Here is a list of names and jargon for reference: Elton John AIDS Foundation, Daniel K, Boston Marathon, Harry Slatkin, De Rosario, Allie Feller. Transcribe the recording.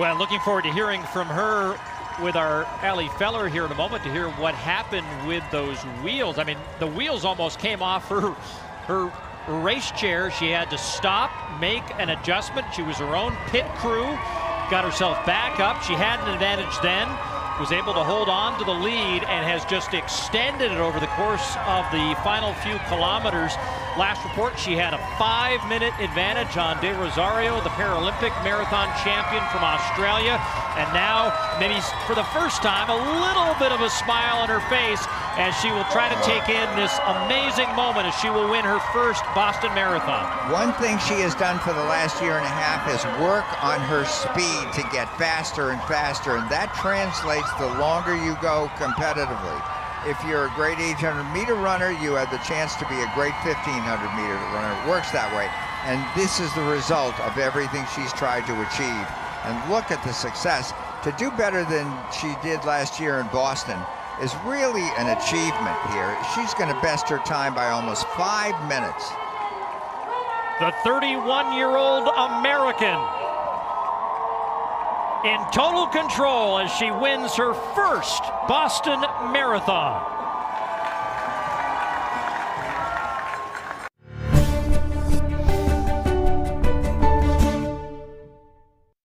Well, looking forward to hearing from her with our Allie Feller here in a moment to hear what happened with those wheels. I mean, the wheels almost came off her race chair. She had to stop, make an adjustment. She was her own pit crew, got herself back up. She had an advantage then, was able to hold on to the lead, and has just extended it over the course of the final few kilometers. Last report, she had a 5-minute advantage on De Rosario, the Paralympic marathon champion from Australia. And now, maybe for the first time, a little bit of a smile on her face as she will try to take in this amazing moment as she will win her first Boston Marathon. One thing she has done for the last year and a half is work on her speed to get faster and faster, and that translates the longer you go competitively. If you're a great 800-meter runner, you have the chance to be a great 1,500-meter runner. It works that way. And this is the result of everything she's tried to achieve. And look at the success. To do better than she did last year in Boston is really an achievement here. She's going to best her time by almost 5 minutes. The 31-year-old American in total control as she wins her first Boston Marathon.